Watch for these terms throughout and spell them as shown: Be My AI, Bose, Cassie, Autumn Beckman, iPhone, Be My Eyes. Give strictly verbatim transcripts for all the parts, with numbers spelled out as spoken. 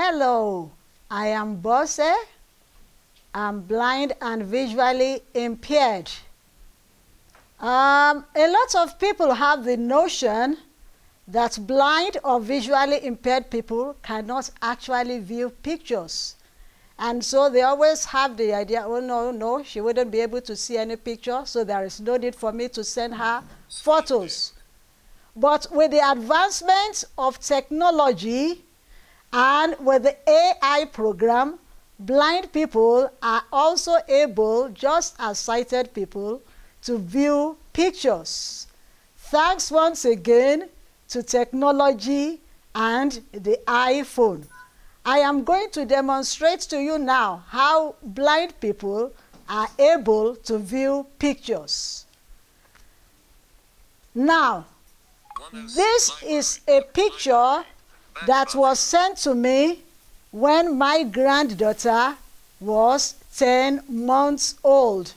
Hello, I am Bose. I'm blind and visually impaired. Um, a lot of people have the notion that blind or visually impaired people cannot actually view pictures. And so they always have the idea, oh no, no, she wouldn't be able to see any picture, so there is no need for me to send her photos. But with the advancement of technology and with the A I program, blind people are also able, just as sighted people, to view pictures. Thanks once again to technology and the iPhone. I am going to demonstrate to you now how blind people are able to view pictures. Now, this is a picture that was sent to me when my granddaughter was ten months old.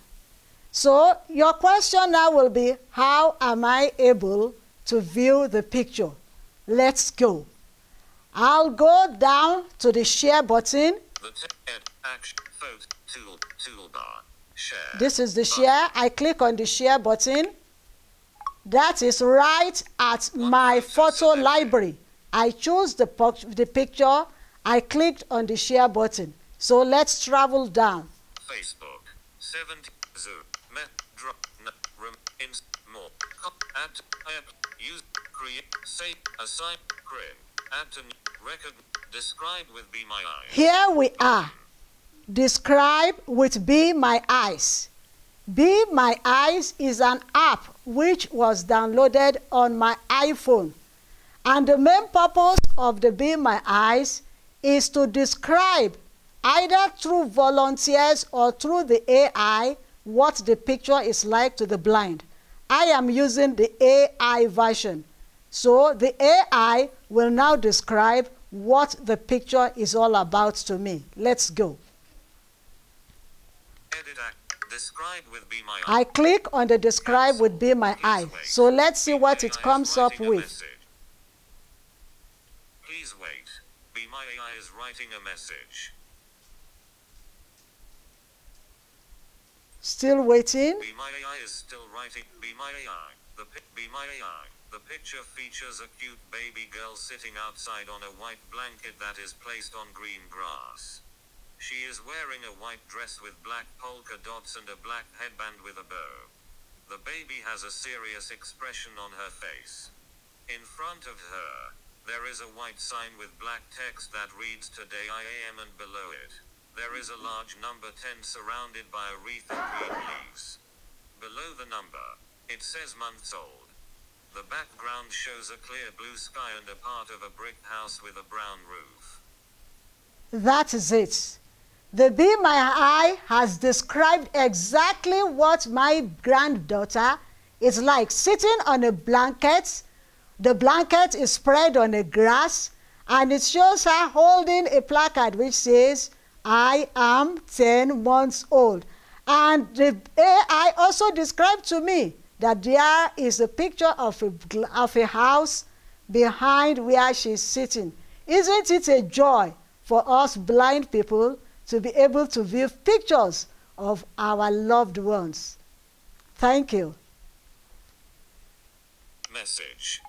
So your question now will be, how am I able to view the picture? Let's go. I'll go down to the share button. This is the share. I click on the share button. That is right at my photo library. I choose the, the picture. I clicked on the share button. So let's travel down. Facebook, seventy, Zoom, drop, room, ins, more, add, use, create, save, assign, create, add to record, describe with Be My Eyes. Here we are. Describe with Be My Eyes. Be My Eyes is an app which was downloaded on my iPhone. And the main purpose of the Be My Eyes is to describe, either through volunteers or through the A I, what the picture is like to the blind. I am using the A I version. So the A I will now describe what the picture is all about to me. Let's go. Edit Describe with Be My Eyes. I click on the Describe with Be My Eyes. So let's see what it comes up with. Please wait. Be My A I is writing a message. Still waiting. Be My A I is still writing. Be My A I. The Be My A I. The picture features a cute baby girl sitting outside on a white blanket that is placed on green grass. She is wearing a white dress with black polka dots and a black headband with a bow. The baby has a serious expression on her face. In front of her, there is a white sign with black text that reads Today I Am, and below it, there is a large number ten surrounded by a wreath of green leaves. Below the number, it says months old. The background shows a clear blue sky and a part of a brick house with a brown roof. That is it. The Be My Eye has described exactly what my granddaughter is like, sitting on a blanket. The blanket is spread on the grass, and it shows her holding a placard which says, I am ten months old. And the A I also described to me that there is a picture of a, of a house behind where she's sitting. Isn't it a joy for us blind people to be able to view pictures of our loved ones? Thank you. Message.